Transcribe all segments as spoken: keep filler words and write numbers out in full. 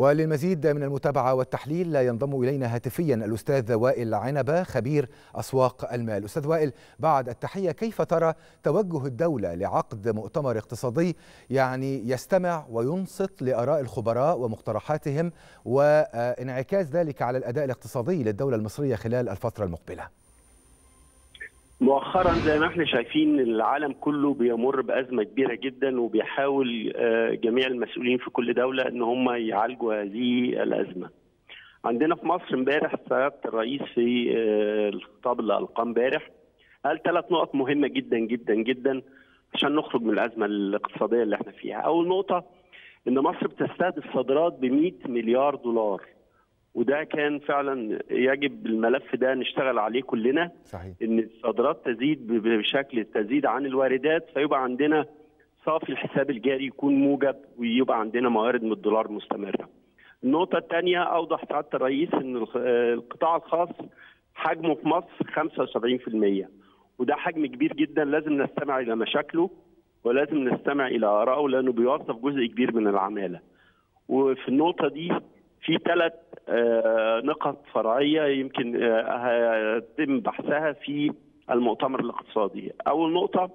وللمزيد من المتابعة والتحليل ينضم إلينا هاتفيا الأستاذ وائل عنبة خبير أسواق المال. أستاذ وائل، بعد التحية، كيف ترى توجه الدولة لعقد مؤتمر اقتصادي يعني يستمع وينصت لآراء الخبراء ومقترحاتهم، وانعكاس ذلك على الأداء الاقتصادي للدولة المصرية خلال الفترة المقبلة؟ مؤخرا زي ما احنا شايفين العالم كله بيمر بأزمة كبيرة جدا، وبيحاول جميع المسؤولين في كل دولة ان هم يعالجوا هذه الأزمة. عندنا في مصر امبارح سيادة الرئيس في الخطاب اللي ألقاه امبارح قال ثلاث نقط مهمة جدا جدا جدا عشان نخرج من الأزمة الاقتصادية اللي احنا فيها. أول نقطة ان مصر بتستهدف صادرات ب مئة مليار دولار، وده كان فعلا يجب الملف ده نشتغل عليه كلنا. صحيح. ان الصادرات تزيد بشكل تزيد عن الواردات، فيبقى عندنا صافي الحساب الجاري يكون موجب، ويبقى عندنا موارد من الدولار مستمره. النقطه الثانيه، اوضح سعاده الرئيس ان القطاع الخاص حجمه في مصر خمسة وسبعين بالمئة، وده حجم كبير جدا، لازم نستمع الى مشاكله ولازم نستمع الى ارائه لانه بيوظف جزء كبير من العماله. وفي النقطه دي في ثلاث نقط فرعيه يمكن هيتم بحثها في المؤتمر الاقتصادي. اول نقطه،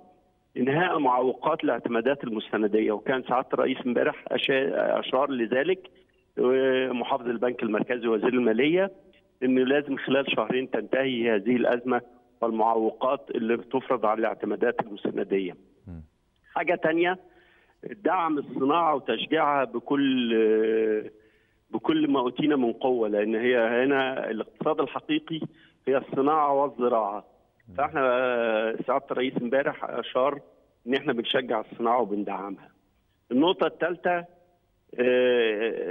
انهاء معوقات الاعتمادات المستنديه، وكان سعاده الرئيس امبارح اشار لذلك محافظ البنك المركزي وزير الماليه، انه لازم خلال شهرين تنتهي هذه الازمه والمعوقات اللي بتفرض على الاعتمادات المستنديه. حاجه ثانيه، دعم الصناعه وتشجيعها بكل بكل ما أوتينا من قوة، لأن هي هنا الاقتصاد الحقيقي هي الصناعة والزراعة. فإحنا سعادة الرئيس امبارح أشار إن إحنا بنشجع الصناعة وبندعمها. النقطة الثالثة،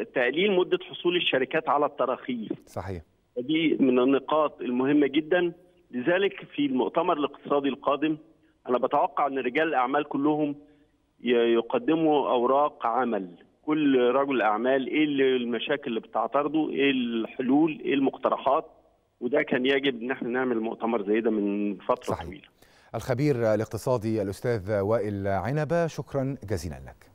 تقليل مدة حصول الشركات على التراخيص. صحيح. دي من النقاط المهمة جدا، لذلك في المؤتمر الاقتصادي القادم أنا بتوقع إن رجال الأعمال كلهم يقدموا أوراق عمل، كل رجل اعمال ايه المشاكل اللي بتعترضه، ايه الحلول، ايه المقترحات، وده كان يجب ان احنا نعمل مؤتمر زي ده من فتره طويله. الخبير الاقتصادي الاستاذ وائل عنبة، شكرا جزيلا لك.